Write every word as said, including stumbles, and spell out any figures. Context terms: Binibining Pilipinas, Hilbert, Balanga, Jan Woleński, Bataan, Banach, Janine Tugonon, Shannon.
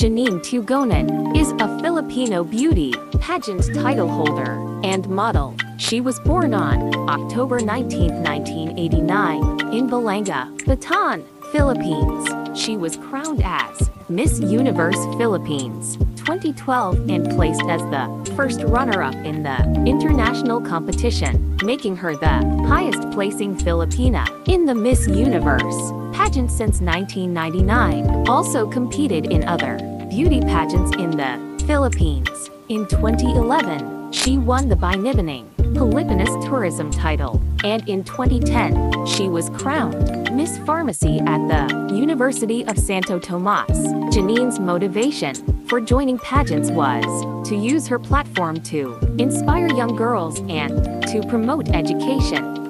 Janine Tugonon, is a Filipino beauty pageant title holder and model. She was born on October nineteenth, nineteen eighty-nine, in Balanga, Bataan, Philippines. She was crowned as Miss Universe Philippines twenty twelve and placed as the first runner-up in the international competition, making her the highest-placing Filipina in the Miss Universe pageant since nineteen ninety-nine. Also competed in other beauty pageants in the Philippines. In twenty eleven, she won the Binibining Pilipinas tourism title, and in twenty ten, she was crowned Miss Pharmacy at the University of Santo Tomas. Janine's motivation for joining pageants was to use her platform to inspire young girls and to promote education.